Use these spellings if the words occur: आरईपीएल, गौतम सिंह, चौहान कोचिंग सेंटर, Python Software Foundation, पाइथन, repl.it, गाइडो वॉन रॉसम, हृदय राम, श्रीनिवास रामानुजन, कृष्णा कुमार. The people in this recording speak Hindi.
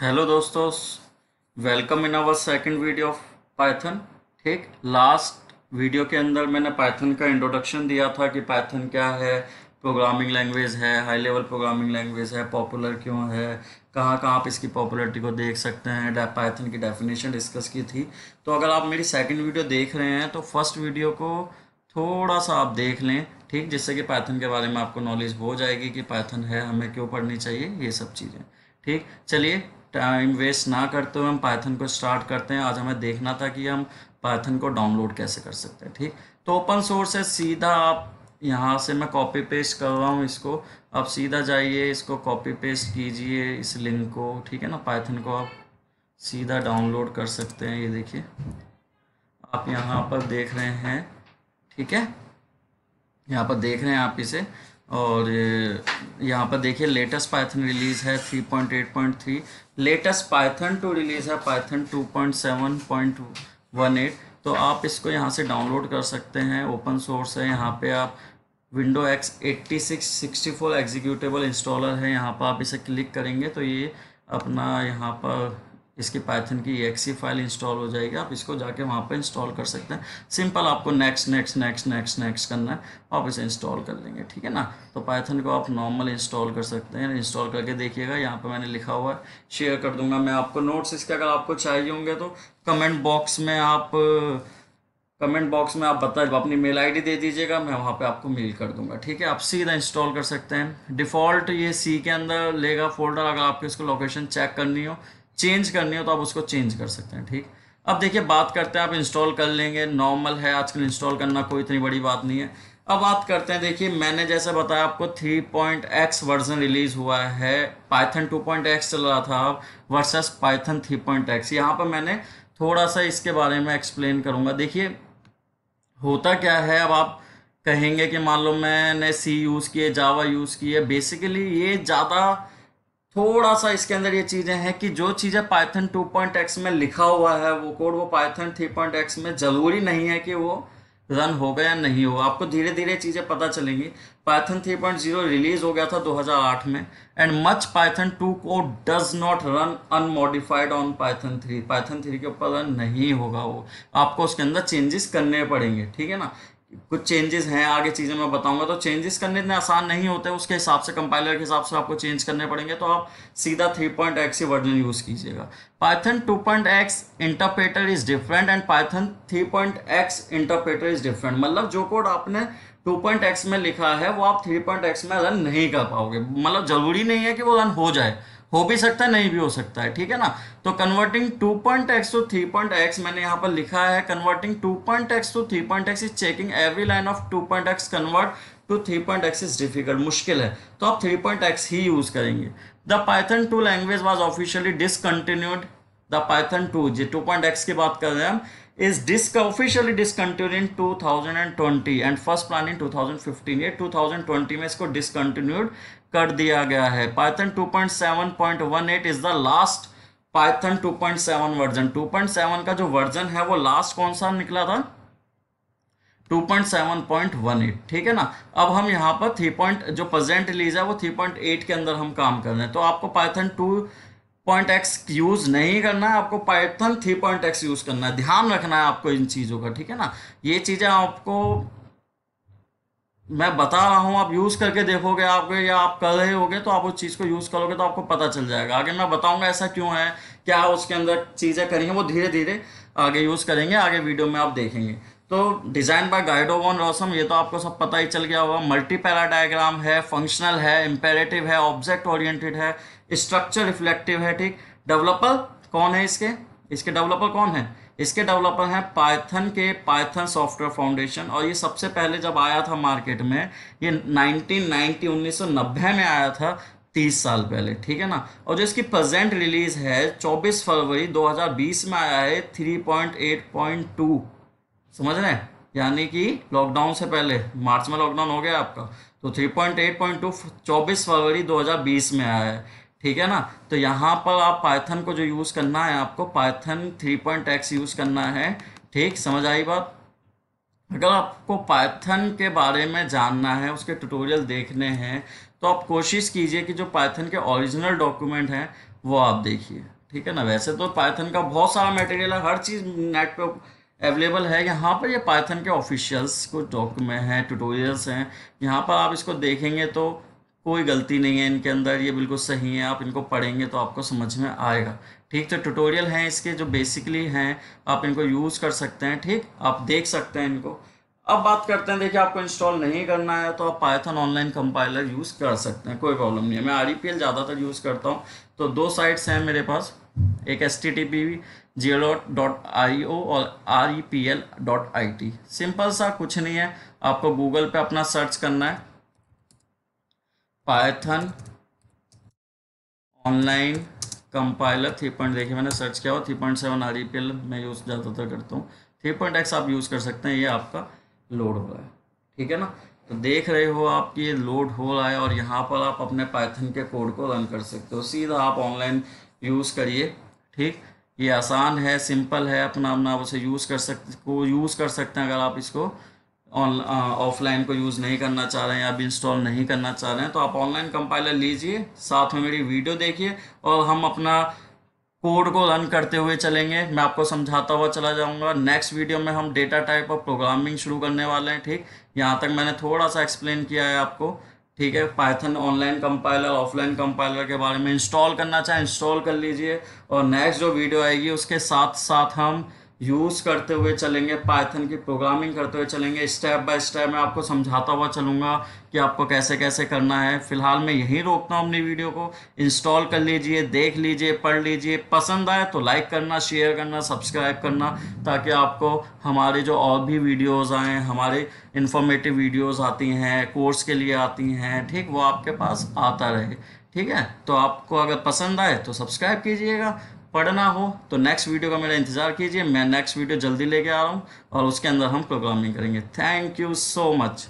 हेलो दोस्तों, welcome in our second video of पाइथन। ठीक, लास्ट वीडियो के अंदर मैंने पाइथन का इंट्रोडक्शन दिया था कि पाइथन क्या है, प्रोग्रामिंग लैंग्वेज है, हाई लेवल प्रोग्रामिंग लैंग्वेज है, पॉपुलर क्यों है, कहाँ आप इसकी पॉपुलैरिटी को देख सकते हैं, पाइथन की डेफिनेशन डिस्कस की थी। तो अगर आप मेरी सेकेंड वीडियो देख रहे हैं तो फर्स्ट वीडियो को थोड़ा सा आप देख लें, ठीक, जिससे कि पाइथन के बारे में आपको नॉलेज हो जाएगी कि पाइथन है, हमें क्यों पढ़नी चाहिए, ये सब चीज़ें। ठीक, चलिए टाइम वेस्ट ना करते हुए हम पाइथन को स्टार्ट करते हैं। आज हमें देखना था कि हम पाइथन को डाउनलोड कैसे कर सकते हैं। ठीक, तो ओपन सोर्स है, सीधा आप यहाँ से मैं कॉपी पेस्ट कर रहा हूँ इसको, आप सीधा जाइए, इसको कॉपी पेस्ट कीजिए इस लिंक को, ठीक है ना। पाइथन को आप सीधा डाउनलोड कर सकते हैं, ये देखिए आप यहाँ पर देख रहे हैं, ठीक है, यहाँ पर देख रहे हैं आप इसे। और यहाँ पर देखिए लेटेस्ट पाइथन रिलीज़ है 3.8.3, लेटेस्ट पाइथन 2 रिलीज़ है पाइथन 2.7.18। तो आप इसको यहाँ से डाउनलोड कर सकते हैं, ओपन सोर्स है। यहाँ पे आप विंडो एक्स 8664 एग्जीक्यूटेबल इंस्टॉलर है, यहाँ पर आप इसे क्लिक करेंगे तो ये अपना यहाँ पर इसकी पाइथन की exe फाइल इंस्टॉल हो जाएगी। आप इसको जाके वहाँ पर इंस्टॉल कर सकते हैं। सिंपल आपको next next next next next करना है, आप इसे इंस्टॉल कर लेंगे, ठीक है ना। तो पाइथन को आप नॉर्मल इंस्टॉल कर सकते हैं, इंस्टॉल करके देखिएगा। यहाँ पर मैंने लिखा हुआ है, शेयर कर दूंगा मैं आपको नोट्स इसके, अगर आपको चाहिए होंगे तो कमेंट बॉक्स में आप बता अपनी मेल आईडी दे दीजिएगा, मैं वहाँ पे आपको मेल कर दूंगा, ठीक है। आप सीधा इंस्टॉल कर सकते हैं। डिफ़ॉल्ट ये C के अंदर लेगा फोल्डर, अगर आपको इसको लोकेशन चेक करनी हो, चेंज करनी हो तो आप उसको चेंज कर सकते हैं। ठीक, अब देखिए बात करते हैं, आप इंस्टॉल कर लेंगे, नॉर्मल है, आजकल इंस्टॉल करना कोई इतनी बड़ी बात नहीं है। अब बात करते हैं, देखिए मैंने जैसा बताया आपको 3.x वर्जन रिलीज़ हुआ है, पाइथन 2.x चल रहा था अब वर्सेस पाइथन 3.x। यहाँ पर मैंने थोड़ा सा इसके बारे में एक्सप्लेन करूँगा। देखिए होता क्या है, अब आप कहेंगे कि मान लो मैंने सी यूज़ किए, जावा यूज़ किए, बेसिकली ये ज़्यादा थोड़ा सा इसके अंदर ये चीज़ें हैं कि जो चीज़ें पाइथन 2.x में लिखा हुआ है वो कोड वो पाइथन 3.x में ज़रूरी नहीं है कि वो रन हो गया या नहीं होगा। आपको धीरे धीरे चीज़ें पता चलेंगी। पाइथन 3.0 रिलीज़ हो गया था 2008 में, and much पाइथन 2 code does not run unmodified on पाइथन 3। पाइथन 3 के ऊपर रन नहीं होगा वो, आपको उसके अंदर चेंजेस करने पड़ेंगे, ठीक है ना। कुछ चेंजेस हैं, आगे चीज़ें मैं बताऊंगा। तो चेंजेस करने इतने आसान नहीं होते, उसके हिसाब से कंपाइलर के हिसाब से आपको चेंज करने पड़ेंगे। तो आप सीधा 3.x वर्जन यूज़ कीजिएगा। पाइथन 2.x interpreter is different and पाइथन 3.x interpreter is different, मतलब जो कोड आपने 2.x में लिखा है वो आप 3.x में रन नहीं कर पाओगे। मतलब ज़रूरी नहीं है कि वो रन हो जाए, हो भी सकता है नहीं भी हो सकता है, ठीक है ना। तो कन्वर्टिंग 2.x टू 3.x मैंने यहाँ पर लिखा है, converting 2.x to 3.x is checking every line of 2.x convert to 3.x is difficult, मुश्किल है, तो आप 3.x ही यूज़ करेंगे। The पाइथन 2 language was officially discontinued, the पाइथन 2 जी 2.x की बात कर रहे हैं हम, is officially discontinued in 2020 and first plan in 2015। ये 2020 में इसको डिसकंटिन्यूड कर दिया गया है। पाइथन 2.7.18 is the last पाइथन 2.7 version. 2.7 का जो वर्जन है वो लास्ट कौन सा निकला था, 2.7.18, ठीक है ना। अब हम यहाँ पर 3. जो प्रेजेंट रिलीज है वो 3.8 के अंदर हम काम कर रहे हैं। तो आपको पाइथन 2.x यूज़ नहीं करना है, आपको पाइथन 3.x यूज़ करना है, ध्यान रखना है आपको इन चीज़ों का, ठीक है ना। ये चीज़ें आपको मैं बता रहा हूँ, आप यूज़ करके देखोगे, आपको या आप कर रहे होगे तो आप उस चीज़ को यूज़ करोगे तो आपको पता चल जाएगा। आगे मैं बताऊँगा ऐसा क्यों है, क्या उसके अंदर चीज़ें करेंगे, वो धीरे धीरे आगे यूज़ करेंगे, आगे वीडियो में आप देखेंगे। तो design by गाइडो वॉन रॉसम, ये तो आपको सब पता ही चल गया होगा। मल्टी पैरा डायग्राम है, फंक्शनल है, इम्पेरेटिव है, ऑब्जेक्ट ओरिएंटेड है, स्ट्रक्चर रिफ्लेक्टिव है, ठीक। डेवलपर कौन है इसके डेवलपर कौन है, इसके डेवलपर हैं पाइथन के पाइथन सॉफ्टवेयर फाउंडेशन। और ये सबसे पहले जब आया था मार्केट में, ये 1990 में आया था, 30 साल पहले, ठीक है ना। और जो इसकी प्रेजेंट रिलीज है 24 फरवरी 2020 में आया है 3.8.2, समझ रहे हैं, यानी कि लॉकडाउन से पहले, मार्च में लॉकडाउन हो गया आपका, तो 3.8.2 24 फरवरी 2020 में आया है, ठीक है ना। तो यहाँ पर आप पाइथन को जो यूज़ करना है, आपको पाइथन 3.x यूज़ करना है, ठीक, समझ आई बात। अगर आपको पाइथन के बारे में जानना है, उसके ट्यूटोरियल देखने हैं, तो आप कोशिश कीजिए कि जो पाइथन के ओरिजिनल डॉक्यूमेंट हैं वो आप देखिए, ठीक है ना। वैसे तो पाइथन का बहुत सारा मटेरियल है, हर चीज़ नेट पे अवेलेबल है। यहाँ पर ये पाइथन के ऑफिशियल्स कुछ डॉक्यूमेंट हैं, ट्यूटोरियल्स हैं, यहाँ पर आप इसको देखेंगे तो कोई गलती नहीं है इनके अंदर, ये बिल्कुल सही है। आप इनको पढ़ेंगे तो आपको समझ में आएगा, ठीक। तो ट्यूटोरियल हैं इसके जो बेसिकली हैं, आप इनको यूज़ कर सकते हैं, ठीक, आप देख सकते हैं इनको। अब बात करते हैं, देखिए आपको इंस्टॉल नहीं करना है तो आप पाइथन ऑनलाइन कंपाइलर यूज़ कर सकते हैं, कोई प्रॉब्लम नहीं है। मैं आरईपीएल ज़्यादातर यूज़ करता हूँ, तो दो साइट्स हैं मेरे पास, एक http://geo.io और repl.it। सिंपल सा, कुछ नहीं है, आपको गूगल पे अपना सर्च करना है पाइथन ऑनलाइन कंपाइलर 3. देखिए मैंने सर्च किया हो 3.7 आरईपीएल मैं यूज़ ज़्यादातर करता हूँ, 3.x आप यूज़ कर सकते हैं। ये आपका लोड हो रहा है, ठीक है ना। तो देख रहे हो आप कि ये लोड हो रहा है और यहाँ पर आप अपने पाइथन के कोड को रन कर सकते हो। सीधा आप ऑनलाइन यूज़ करिए, ठीक। ये आसान है, सिंपल है, अपना अपना आप उसे यूज़ कर सकते हैं। अगर आप इसको ऑफलाइन को यूज़ नहीं करना चाह रहे हैं या अभी इंस्टॉल नहीं करना चाह रहे हैं तो आप ऑनलाइन कंपाइलर लीजिए, साथ में मेरी वीडियो देखिए और हम अपना कोड को रन करते हुए चलेंगे। मैं आपको समझाता हुआ चला जाऊंगा। नेक्स्ट वीडियो में हम डेटा टाइप और प्रोग्रामिंग शुरू करने वाले हैं, ठीक। यहाँ तक मैंने थोड़ा सा एक्सप्लेन किया है आपको, ठीक है, पाइथन online compiler, offline compiler के बारे में। इंस्टॉल करना चाहे इंस्टॉल कर लीजिए और नेक्स्ट जो वीडियो आएगी उसके साथ साथ हम यूज़ करते हुए चलेंगे, पाइथन की प्रोग्रामिंग करते हुए चलेंगे। स्टेप बाय स्टेप मैं आपको समझाता हुआ चलूँगा कि आपको कैसे कैसे करना है। फिलहाल मैं यहीं रोकता हूँ अपनी वीडियो को। इंस्टॉल कर लीजिए, देख लीजिए, पढ़ लीजिए, पसंद आए तो लाइक करना, शेयर करना, सब्सक्राइब करना, ताकि आपको हमारे जो और भी वीडियोज़ आएँ, हमारे इन्फॉर्मेटिव वीडियोज़ आती हैं, कोर्स के लिए आती हैं, ठीक, वो आपके पास आता रहे, ठीक है। तो आपको अगर पसंद आए तो सब्सक्राइब कीजिएगा, पढ़ना हो तो नेक्स्ट वीडियो का मेरा इंतज़ार कीजिए। मैं नेक्स्ट वीडियो जल्दी लेके आ रहा हूँ और उसके अंदर हम प्रोग्रामिंग करेंगे। Thank you so much.